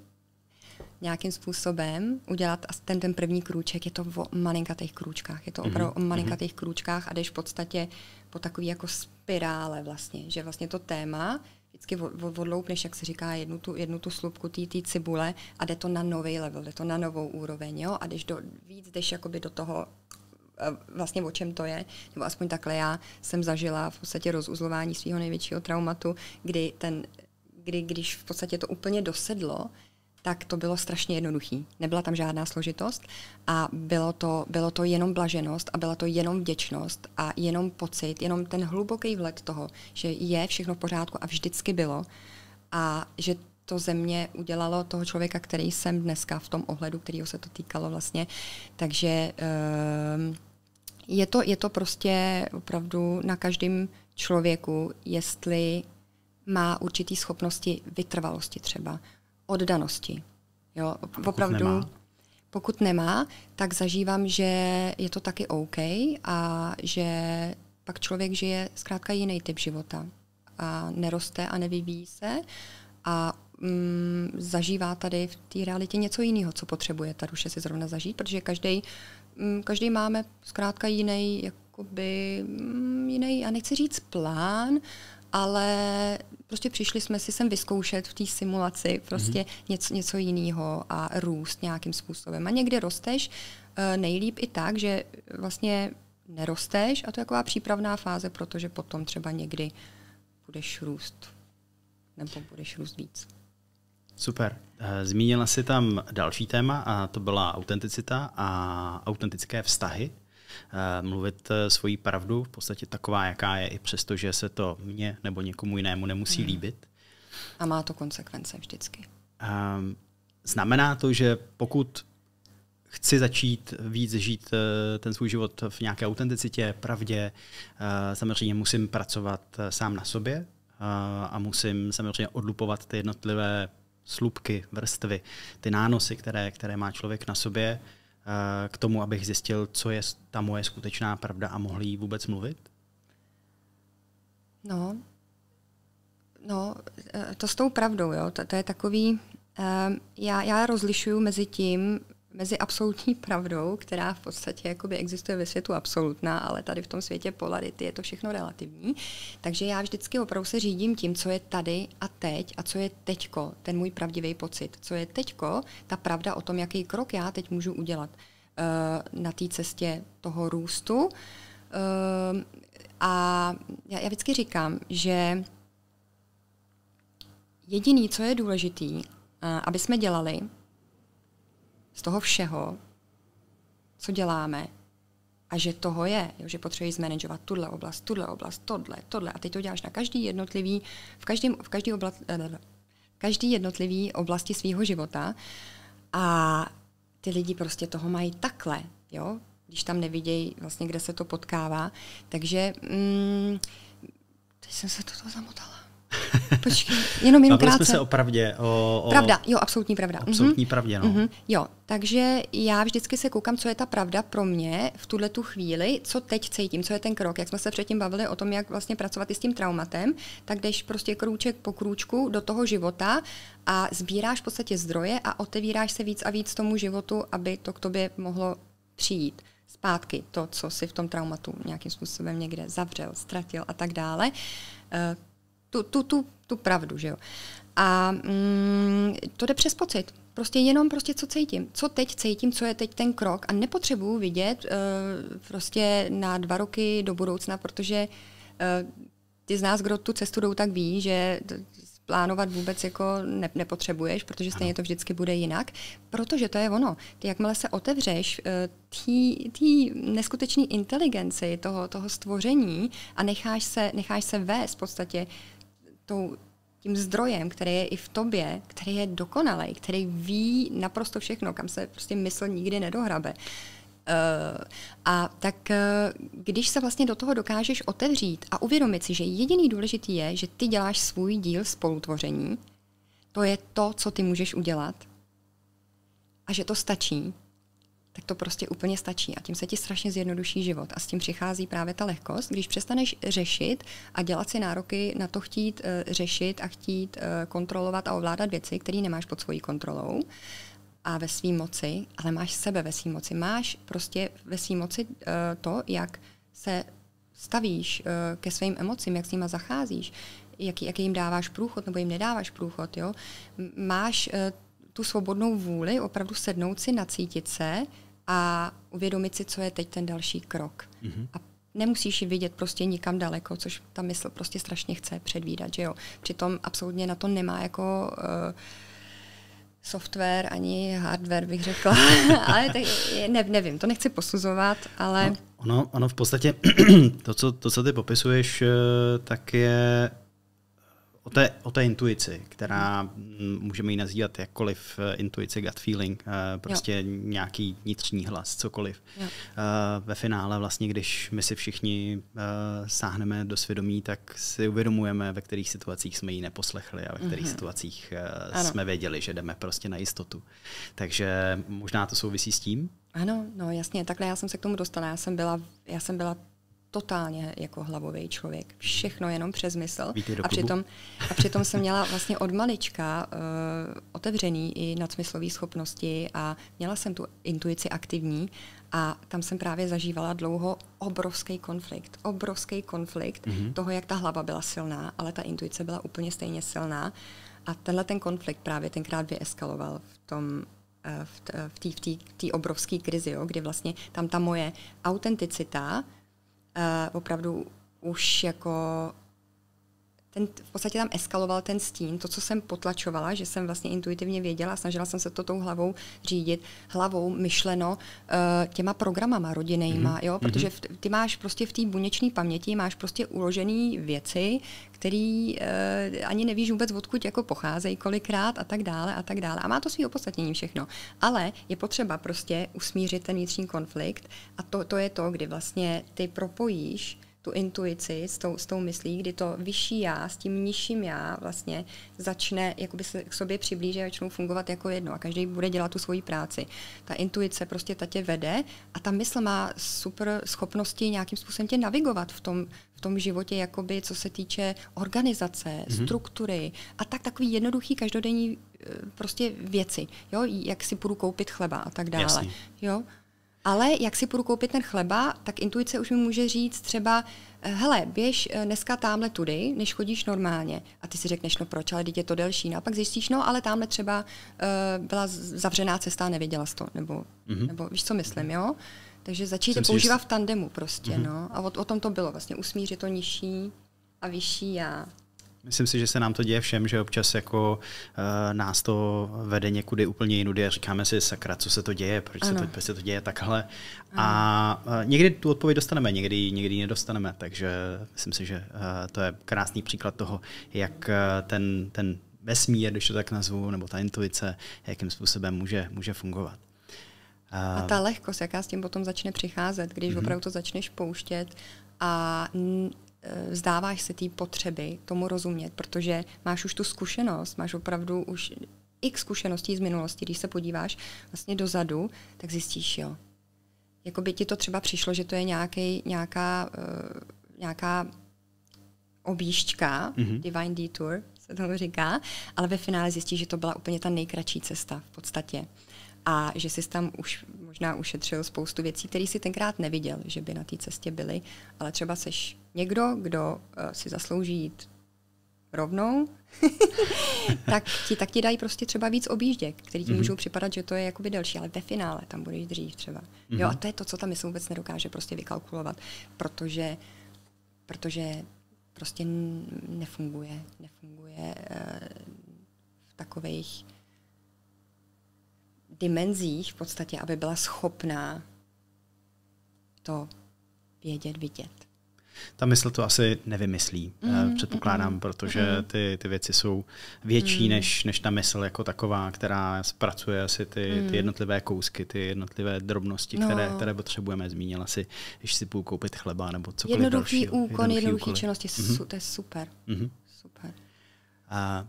nějakým způsobem udělat ten první krůček, je to o malinkatých krůčkách. Je to opravdu o malinkatých krůčkách a jdeš v podstatě po takový jako spirále vlastně, že vlastně to téma vždycky odloupneš, jak se říká, jednu tu slupku té cibule a jde to na nový level, jde to na novou úroveň, jo? A jdeš jakoby do toho vlastně o čem to je, nebo aspoň takhle já jsem zažila v podstatě rozuzlování svého největšího traumatu, když v podstatě to úplně dosedlo, tak to bylo strašně jednoduchý. Nebyla tam žádná složitost a bylo to jenom blaženost a byla to jenom vděčnost a jenom pocit, jenom ten hluboký vhled toho, že je všechno v pořádku a vždycky bylo a že to ze mě udělalo toho člověka, který jsem dneska v tom ohledu, kterýho se to týkalo vlastně. Takže je to prostě opravdu na každém člověku, jestli má určitý schopnosti vytrvalosti třeba, oddanosti. Jo, opravdu, pokud nemá, tak zažívám, že je to taky OK a že pak člověk žije zkrátka jiný typ života a neroste a nevyvíjí se a zažívá tady v té realitě něco jiného, co potřebuje ta duše si zrovna zažít, protože každý máme zkrátka jiný, jakoby, jiný, já nechci říct plán, ale prostě přišli jsme si sem vyzkoušet v té simulaci prostě něco jiného a růst nějakým způsobem. A někdy rosteš nejlíp i tak, že vlastně nerosteš a to je taková přípravná fáze, protože potom třeba někdy budeš růst nebo budeš růst víc. Super. Zmínila jsi tam další téma a to byla autenticita a autentické vztahy. Mluvit svoji pravdu, v podstatě taková, jaká je, i přesto, že se to mně nebo někomu jinému nemusí líbit. A má to konsekvence vždycky. Znamená to, že pokud chci začít víc žít ten svůj život v nějaké autenticitě, pravdě, samozřejmě musím pracovat sám na sobě a musím samozřejmě odlupovat ty jednotlivé slupky, vrstvy, ty nánosy, které má člověk na sobě, k tomu, abych zjistil, co je ta moje skutečná pravda a mohl jí vůbec mluvit? No, to s tou pravdou, jo, to je takový, já rozlišuju mezi absolutní pravdou, která v podstatě jakoby existuje ve světu absolutná, ale tady v tom světě polarity je to všechno relativní. Takže já vždycky opravdu se řídím tím, co je tady a teď a co je teďko, ten můj pravdivý pocit. Co je teďko, ta pravda o tom, jaký krok já teď můžu udělat na té cestě toho růstu. A já vždycky říkám, že jediný, co je důležitý, aby jsme dělali, z toho všeho, co děláme, a že toho je, že potřebuješ zmanažovat tuhle oblast, tohle. A teď to děláš na každý jednotlivý oblasti svého života. A ty lidi prostě toho mají takhle, jo? Když tam nevidějí, vlastně, kde se to potkává. Takže teď jsem se toto zamotala. Počkej, jenom krátce. Se opravdě, pravda, jo, absolutní pravda. Absolutní pravdě, no. Jo, takže já vždycky se koukám, co je ta pravda pro mě v tuhle tu chvíli, co teď cítím, co je ten krok. Jak jsme se předtím bavili o tom, jak vlastně pracovat i s tím traumatem, tak jdeš prostě krůček po krůčku do toho života a sbíráš v podstatě zdroje a otevíráš se víc a víc tomu životu, aby to k tobě mohlo přijít. Zpátky, to, co si v tom traumatu nějakým způsobem někde zavřel, ztratil a tak dále. Tu pravdu, že jo. A to jde přes pocit. Prostě jenom prostě, co cítím. Co teď cítím, co je teď ten krok. A nepotřebuju vidět prostě na 2 roky do budoucna, protože ty z nás, kdo tu cestu jdou, tak ví, že plánovat vůbec jako nepotřebuješ, protože stejně to vždycky bude jinak. Protože to je ono. Ty jakmile se otevřeš té neskutečné inteligenci toho stvoření a necháš se vést v podstatě tím zdrojem, který je i v tobě, který je dokonalý, který ví naprosto všechno, kam se prostě mysl nikdy nedohrabe. A tak když se vlastně do toho dokážeš otevřít a uvědomit si, že jediný důležitý je, že ty děláš svůj díl spolutvoření, to je to, co ty můžeš udělat a že to stačí, tak to prostě úplně stačí a tím se ti strašně zjednoduší život a s tím přichází právě ta lehkost, když přestaneš řešit a dělat si nároky na to chtít řešit a chtít kontrolovat a ovládat věci, které nemáš pod svojí kontrolou a ve svý moci, ale máš sebe ve svý moci. Máš prostě ve svý moci to, jak se stavíš ke svým emocím, jak s nima zacházíš, jaký jim dáváš průchod nebo jim nedáváš průchod. Jo? Máš tu svobodnou vůli opravdu sednout si, nacítit se a uvědomit si, co je teď ten další krok. Mm-hmm. A nemusíš ji vidět prostě nikam daleko, což ta mysl prostě strašně chce předvídat. Že jo? Přitom absolutně na to nemá jako... software, ani hardware bych řekla, ale tak nevím, to nechci posuzovat, ale... No, ono v podstatě to, co ty popisuješ, tak je o té intuici, která můžeme ji nazývat jakkoliv intuici, gut feeling, prostě jo. Nějaký vnitřní hlas, cokoliv. Jo. Ve finále vlastně, když my si všichni sáhneme do svědomí, tak si uvědomujeme, ve kterých situacích jsme ji neposlechli a ve kterých situacích jsme věděli, že jdeme prostě na jistotu. Takže možná to souvisí s tím? Ano, no jasně, takhle já jsem se k tomu dostala. Já jsem byla totálně jako hlavový člověk. Všechno jenom přes mysl. A přitom jsem měla vlastně od malička otevřený i nadsmyslové schopnosti a měla jsem tu intuici aktivní a tam jsem právě zažívala dlouho obrovský konflikt toho, jak ta hlava byla silná, ale ta intuice byla úplně stejně silná a tenhle ten konflikt právě tenkrát vyeskaloval v té obrovské krizi, jo, kdy vlastně tam ta moje autenticita opravdu už jako v podstatě tam eskaloval ten stín, to, co jsem potlačovala, že jsem vlastně intuitivně věděla, snažila jsem se to tou hlavou řídit, hlavou myšleno těma programama rodinnýma, jo, protože ty máš prostě v té buněčné paměti, máš prostě uložený věci, který ani nevíš vůbec, odkud jako pocházejí, kolikrát a tak dále. A má to svý opodstatnění všechno. Ale je potřeba prostě usmířit ten vnitřní konflikt a to je to, kdy vlastně ty propojíš tu intuici s tou myslí, kdy to vyšší já s tím nižším já vlastně začne jakoby se k sobě přiblížit a začnou fungovat jako jedno a každý bude dělat tu svoji práci. Ta intuice prostě ta tě vede a ta mysl má super schopnosti nějakým způsobem tě navigovat v tom životě, jakoby, co se týče organizace, struktury a takový jednoduchý každodenní prostě věci. Jo? Jak si půjdu koupit chleba a tak dále. Jasně. Jo? Ale jak si půjdu koupit ten chleba, tak intuice už mi může říct třeba hele, běž dneska támhle tudy, než chodíš normálně. A ty si řekneš, no proč, ale teď je to delší. No a pak zjistíš, no ale támhle třeba byla zavřená cesta a nevěděla jsi to. Nebo víš, co myslím, jo? Takže začít to používat v tandemu prostě, no. A o tom to bylo vlastně, usmířit to nižší a vyšší já. Myslím si, že se nám to děje všem, že občas jako nás to vede někudy úplně jinudy a říkáme si, sakra, co se to děje, proč se to děje takhle. Ano. A někdy tu odpověď dostaneme, někdy ji nedostaneme, takže myslím si, že to je krásný příklad toho, jak ten vesmír, když to tak nazvu, nebo ta intuice, jakým způsobem může fungovat. A ta lehkost, jaká s tím potom začne přicházet, když opravdu to začneš pouštět a vzdáváš se té potřeby tomu rozumět, protože máš už tu zkušenost, máš opravdu už x zkušeností z minulosti, když se podíváš vlastně dozadu, tak zjistíš, jo. Jakoby ti to třeba přišlo, že to je nějaká objížďka, divine detour se tomu říká, ale ve finále zjistíš, že to byla úplně ta nejkratší cesta v podstatě. A že jsi tam už možná ušetřil spoustu věcí, které si tenkrát neviděl, že by na té cestě byly, ale třeba seš někdo, kdo si zaslouží jít rovnou, tak ti dají prostě třeba víc objížděk, který ti můžou připadat, že to je jakoby delší, ale ve finále tam budeš dřív třeba. Jo, a to je to, co ta mysl vůbec nedokáže prostě vykalkulovat, protože prostě nefunguje v takových dimenzích v podstatě, aby byla schopná to vědět, vidět. ta mysl to asi nevymyslí, předpokládám, protože ty věci jsou větší než ta mysl jako taková, která zpracuje asi ty jednotlivé kousky, ty jednotlivé drobnosti, které potřebujeme. Zmínila si, když si půjdu koupit chleba nebo cokoliv dalšího. Jednoduché činnosti, to je super. Super. A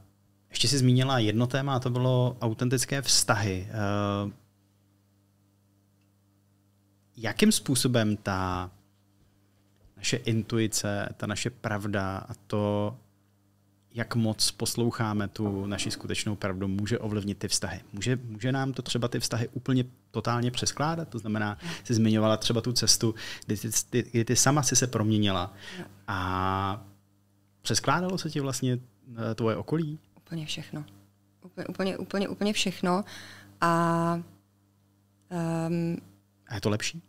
ještě si zmínila jedno téma, to bylo autentické vztahy. Jakým způsobem ta naše intuice, ta naše pravda a to, jak moc posloucháme tu naši skutečnou pravdu, může ovlivnit ty vztahy? Může nám to třeba ty vztahy úplně totálně přeskládat? To znamená, jsi zmiňovala třeba tu cestu, kdy ty sama si se proměnila a přeskládalo se ti vlastně tvoje okolí? Úplně všechno. Úplně všechno. A je to lepší?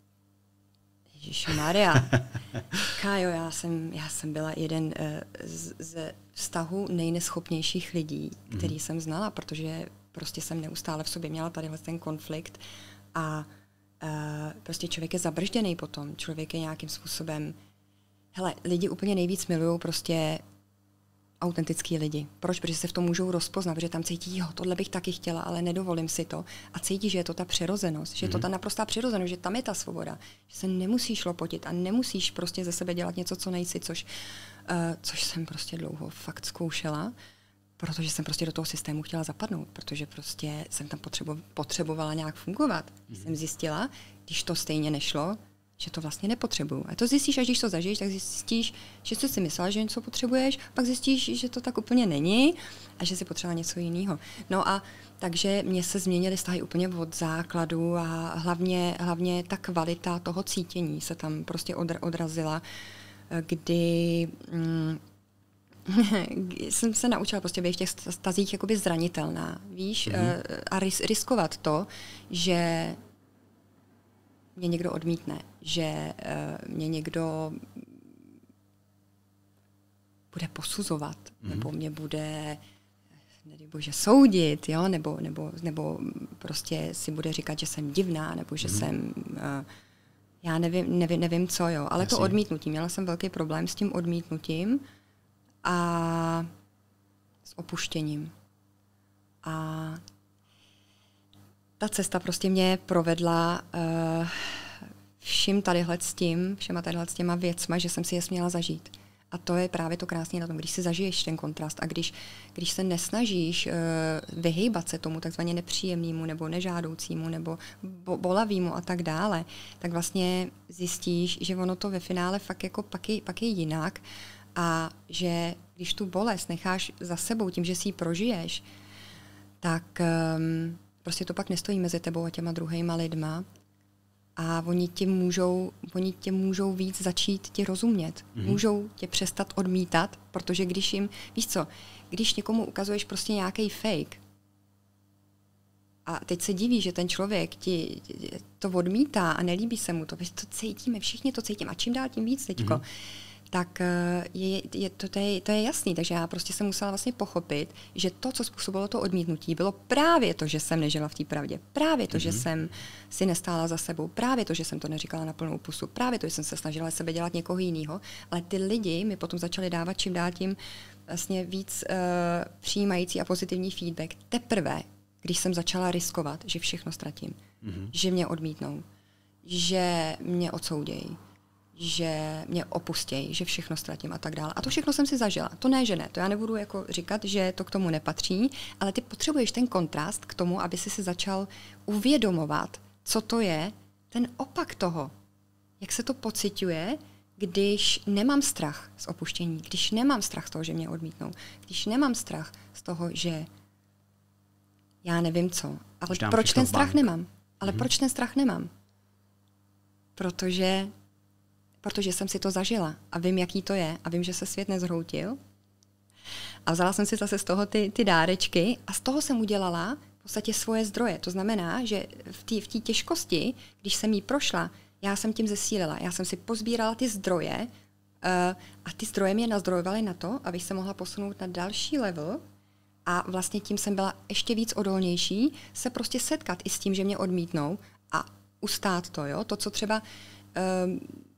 Ježišmarja. Kájo, já jsem byla jeden ze vztahu nejneschopnějších lidí, který jsem znala, protože prostě jsem neustále v sobě měla tadyhle ten konflikt a prostě člověk je zabržděný potom. Člověk je nějakým způsobem... Hele, lidi úplně nejvíc milují prostě autentický lidi. Proč? Protože se v tom můžou rozpoznat, protože tam cítí, jo, tohle bych taky chtěla, ale nedovolím si to. A cítí, že je to ta přirozenost, že je to ta naprostá přirozenost, že tam je ta svoboda, že se nemusíš lopotit a nemusíš prostě ze sebe dělat něco, co nejsi, což jsem prostě dlouho fakt zkoušela, protože jsem prostě do toho systému chtěla zapadnout, protože prostě jsem tam potřebovala nějak fungovat. Jsem zjistila, když to stejně nešlo, že to vlastně nepotřebuju. A to zjistíš, až když to zažiješ, tak zjistíš, že jsi si myslela, že něco potřebuješ, pak zjistíš, že to tak úplně není a že jsi potřebovala něco jiného. No a takže mě se změnily vztahy úplně od základu a hlavně ta kvalita toho cítění se tam prostě odrazila, kdy jsem se naučila prostě být v těch stazích jakoby zranitelná, víš, a riskovat to, že mě někdo odmítne, že mě někdo bude posuzovat, nebo mě bude, nedej bože, soudit, jo? Nebo prostě si bude říkat, že jsem divná, nebo že jsem, já nevím co, jo. Ale jasně. To odmítnutí, měla jsem velký problém s tím odmítnutím a s opuštěním. A ta cesta prostě mě provedla všema tadyhle s těma věcma, že jsem si je směla zažít. A to je právě to krásné na tom, když si zažiješ ten kontrast a když se nesnažíš vyhýbat se tomu takzvaně nepříjemnému nebo nežádoucímu nebo bolavému a tak dále, tak vlastně zjistíš, že ono to ve finále fakt jako pak je jinak a že když tu bolest necháš za sebou tím, že si ji prožiješ, tak... Prostě to pak nestojí mezi tebou a těma druhejma lidma a oni tě můžou víc začít tě rozumět. Můžou tě přestat odmítat, protože když jim, víš co, když někomu ukazuješ prostě nějaký fake a teď se diví, že ten člověk ti to odmítá a nelíbí se mu to, to cítíme, všichni to cítíme a čím dál tím víc teďko, tak to je jasný. Takže já prostě jsem musela vlastně pochopit, že to, co způsobilo to odmítnutí, bylo právě to, že jsem nežila v té pravdě. Právě to, že jsem si nestála za sebou. Právě to, že jsem to neříkala na plnou pusu. Právě to, že jsem se snažila sebe dělat někoho jiného. Ale ty lidi mi potom začali dávat čím dál tím vlastně víc přijímající a pozitivní feedback. Teprve, když jsem začala riskovat, že všechno ztratím. Že mě odmítnou. Že mě odsoudějí. Že mě opustějí, že všechno ztratím a tak dále. A to všechno jsem si zažila. To ne, že ne. To já nebudu jako říkat, že to k tomu nepatří, ale ty potřebuješ ten kontrast k tomu, aby jsi si začal uvědomovat, co to je ten opak toho. Jak se to pociťuje, když nemám strach z opuštění, když nemám strach z toho, že mě odmítnou, když nemám strach z toho, že já nevím co. Ale proč ten strach nemám? Ale proč ten strach nemám? Protože jsem si to zažila a vím, jaký to je a vím, že se svět nezhroutil. A vzala jsem si zase z toho ty dárečky a z toho jsem udělala v podstatě svoje zdroje. To znamená, že v té těžkosti, když jsem jí prošla, já jsem tím zesílila. Já jsem si pozbírala ty zdroje a ty zdroje mě nazdrojovaly na to, abych se mohla posunout na další level a vlastně tím jsem byla ještě víc odolnější se prostě setkat i s tím, že mě odmítnou a ustát to, jo? To, co třeba...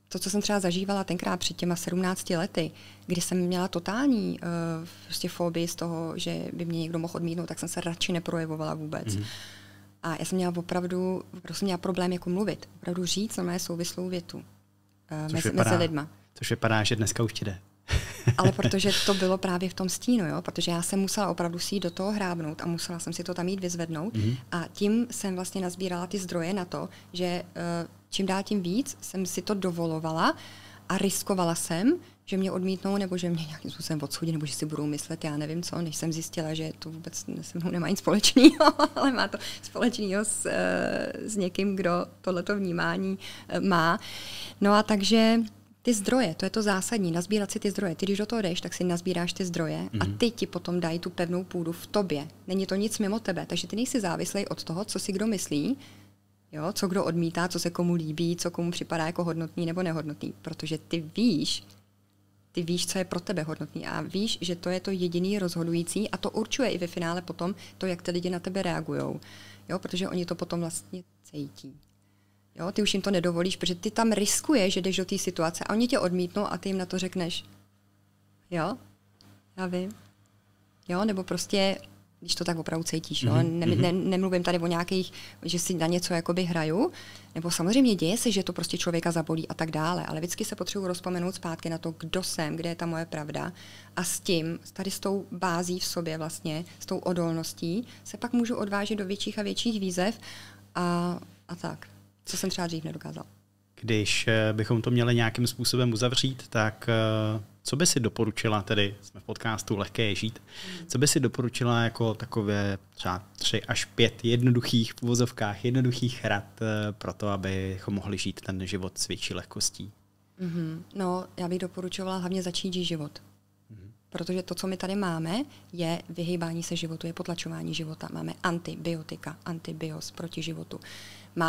To, to, co jsem třeba zažívala tenkrát před těma 17 lety, kdy jsem měla totální prostě fobii z toho, že by mě někdo mohl odmítnout, tak jsem se radši neprojevovala vůbec. A já jsem měla opravdu, prostě měla problém jako mluvit, opravdu říct normálně souvislou větu mezi lidma. Což vypadá, že dneska už ti jde. Ale protože to bylo právě v tom stínu, jo? Protože já jsem musela opravdu si jít do toho hrábnout a musela jsem si to tam jít vyzvednout. A tím jsem vlastně nazbírala ty zdroje na to, že čím dál tím víc jsem si to dovolovala a riskovala jsem, že mě odmítnou nebo že mě nějakým způsobem odsudí nebo že si budou myslet, já nevím co, než jsem zjistila, že to vůbec se mnou nemá nic společného, ale má to společného s někým, kdo tohleto vnímání má. No a takže ty zdroje, to je to zásadní, nazbírat si ty zdroje. Ty, když do toho jdeš, tak si nazbíráš ty zdroje a ty ti potom dají tu pevnou půdu v tobě. Není to nic mimo tebe, takže ty nejsi závislej od toho, co si kdo myslí, jo, co kdo odmítá, co se komu líbí, co komu připadá jako hodnotný nebo nehodnotný, protože ty víš, co je pro tebe hodnotný a víš, že to je to jediný rozhodující a to určuje i ve finále potom to, jak ty lidi na tebe reagujou, jo, protože oni to potom vlastně cítí. Jo, ty už jim to nedovolíš, protože ty tam riskuješ, že jdeš do té situace a oni tě odmítnou a ty jim na to řekneš. Jo, já vím. Jo, nebo prostě, když to tak opravdu cítíš, jo? Nemluvím tady o nějakých, že si na něco jakoby hraju, nebo samozřejmě děje se, že to prostě člověka zabolí a tak dále, ale vždycky se potřebuji rozpomenout zpátky na to, kdo jsem, kde je ta moje pravda a s tím, tady s tou bází v sobě vlastně, s tou odolností, se pak můžu odvážit do větších a větších výzev a tak. Co jsem třeba dřív nedokázal. Když bychom to měli nějakým způsobem uzavřít, tak co by si doporučila, tedy jsme v podcastu Lehké je žít, co by si doporučila jako takové třeba 3 až 5 jednoduchých v uvozovkách, jednoduchých rad pro to, abychom mohli žít ten život s větší lehkostí? No, já bych doporučovala hlavně začít žít život. Protože to, co my tady máme, je vyhýbání se životu, je potlačování života. Máme antibiotika, antibios proti životu.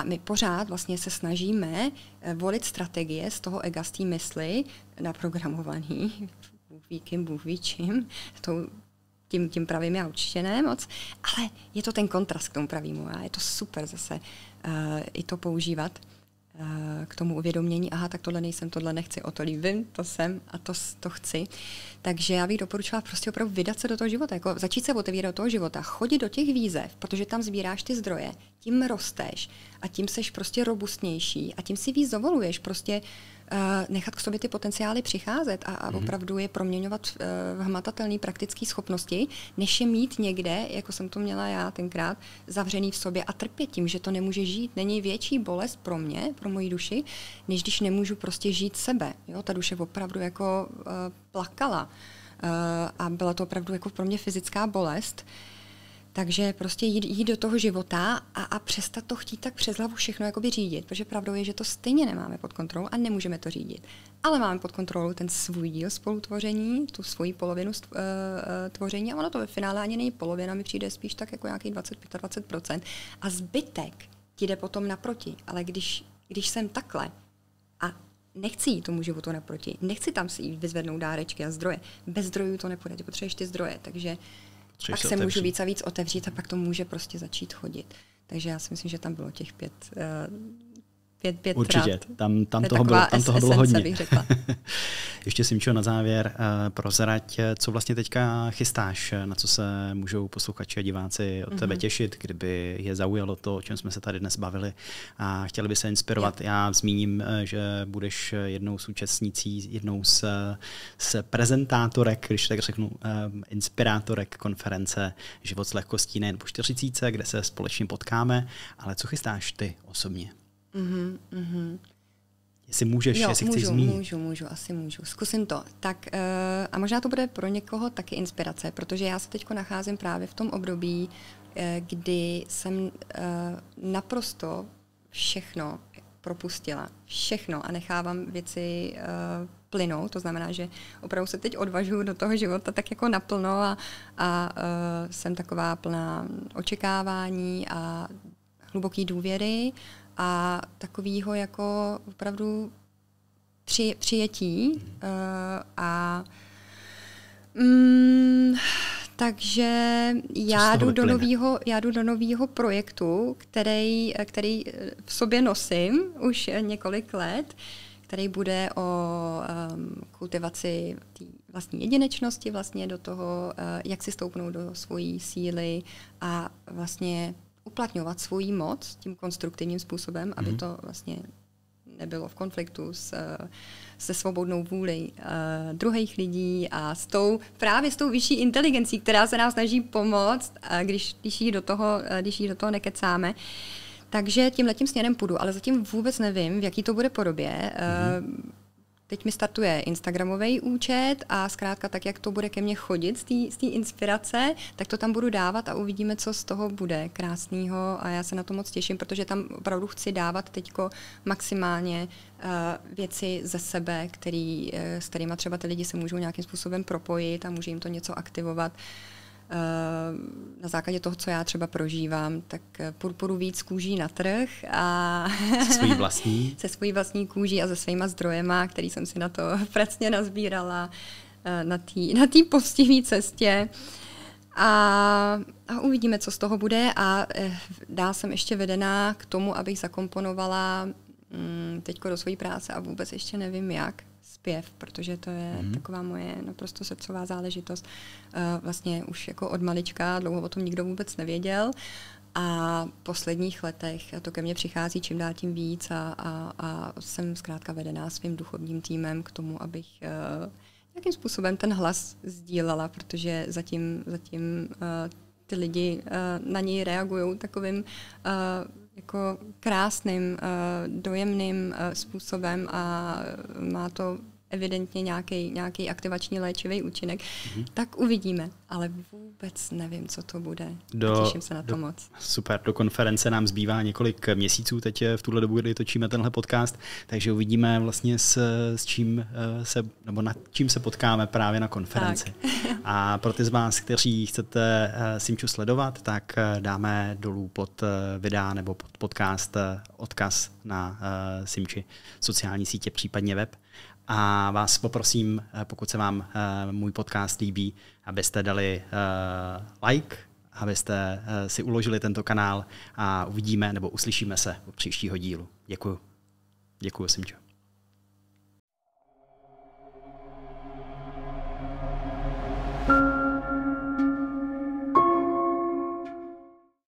My pořád vlastně se snažíme volit strategie z toho ega, z té mysli, naprogramovaný, bůh ví čím, tím pravým já určitě ne moc, ale je to ten kontrast k tomu pravému a je to super zase i to používat k tomu uvědomění, aha, tak tohle nejsem, tohle nechci, o to líbím, to jsem a to chci. Takže já bych doporučila prostě opravdu vydat se do toho života, jako začít se otevírat do toho života, chodit do těch výzev, protože tam sbíráš ty zdroje, tím rosteš a tím seš prostě robustnější a tím si víc dovoluješ prostě nechat k sobě ty potenciály přicházet a opravdu je proměňovat v hmatatelné praktické schopnosti, než je mít někde, jako jsem to měla já tenkrát, zavřený v sobě a trpět tím, že to nemůže žít. Není větší bolest pro mě, pro moji duši, než když nemůžu prostě žít sebe. Jo, ta duše opravdu jako plakala a byla to opravdu jako pro mě fyzická bolest. Takže prostě jít do toho života a přestat to chtít tak přes hlavu všechno jakoby řídit, protože pravdou je, že to stejně nemáme pod kontrolou a nemůžeme to řídit. Ale máme pod kontrolou ten svůj díl spolutvoření, tu svoji polovinu tvoření a ono to ve finále ani není polovina, mi přijde spíš tak jako nějaký 20–25% a zbytek ti jde potom naproti. Ale když jsem takhle a nechci jít tomu životu naproti, nechci tam si jít vyzvednout dárečky a zdroje, bez zdrojů to nepůjde, ty potřebuješ ty zdroje, takže pak se můžu víc a víc otevřít a pak to může prostě začít chodit. Takže já si myslím, že tam bylo těch 5 určitě, rad. Tam toho bylo hodně. Bych řekla. Ještě Simčo, na závěr prozrať, co vlastně teďka chystáš, na co se můžou posluchači a diváci od tebe těšit, kdyby je zaujalo to, o čem jsme se tady dnes bavili a chtěli by se inspirovat. Já zmíním, že budeš jednou z účastnící, jednou z prezentátorek, když tak řeknu, inspirátorek konference Život s lehkostí nejen po 40, kde se společně potkáme, ale co chystáš ty osobně? Jestli můžeš, jo, jestli chceš zmínit. Můžu, asi můžu. Zkusím to. Tak, a možná to bude pro někoho taky inspirace, protože já se teď nacházím právě v tom období, kdy jsem naprosto všechno propustila. Všechno a nechávám věci plynout. To znamená, že opravdu se teď odvažuji do toho života tak jako naplno a jsem taková plná očekávání a hluboké důvěry a takového jako opravdu přijetí. Takže já jdu do nového projektu, který v sobě nosím už několik let, který bude o kultivaci vlastní jedinečnosti, vlastně do toho, jak si stoupnout do svojí síly a vlastně uplatňovat svoji moc tím konstruktivním způsobem, aby to vlastně nebylo v konfliktu se svobodnou vůli druhých lidí a právě s tou vyšší inteligencí, která se nám snaží pomoct, když jí do toho nekecáme. Takže tímhletím směrem půjdu, ale zatím vůbec nevím, v jaký to bude podobě. Teď mi startuje instagramový účet a zkrátka tak, jak to bude ke mně chodit z té inspirace, tak to tam budu dávat a uvidíme, co z toho bude krásného. A já se na to moc těším, protože tam opravdu chci dávat teďko maximálně věci ze sebe, s kterýma třeba ty lidi se můžou nějakým způsobem propojit a může jim to něco aktivovat. Na základě toho, co já třeba prožívám, tak půjdu víc kůží na trh a se svojí vlastní kůží a se svýma zdrojema, který jsem si na to pracně nazbírala na té postivé cestě. A uvidíme, co z toho bude. A dál jsem ještě vedená k tomu, abych zakomponovala teďko do své práce a vůbec ještě nevím jak, zpěv, protože to je taková moje naprosto srdcová záležitost. Vlastně už jako od malička, dlouho o tom nikdo vůbec nevěděl a v posledních letech to ke mně přichází čím dál tím víc a jsem zkrátka vedená svým duchovním týmem k tomu, abych nějakým způsobem ten hlas sdílala, protože zatím ty lidi na něj reagují takovým jako krásným, dojemným způsobem a má to evidentně nějaký aktivační léčivý účinek, tak uvidíme. Ale vůbec nevím, co to bude. Těším se na to moc. Super, do konference nám zbývá několik měsíců teď v tuhle dobu, kdy točíme tenhle podcast, takže uvidíme vlastně nad čím se potkáme právě na konferenci. A pro ty z vás, kteří chcete Simču sledovat, tak dáme dolů pod videa nebo pod podcast odkaz na Simči sociální sítě, případně web. A vás poprosím, pokud se vám můj podcast líbí, abyste dali like, abyste si uložili tento kanál a uvidíme nebo uslyšíme se u příštího dílu. Děkuju. Děkuju, Simčo.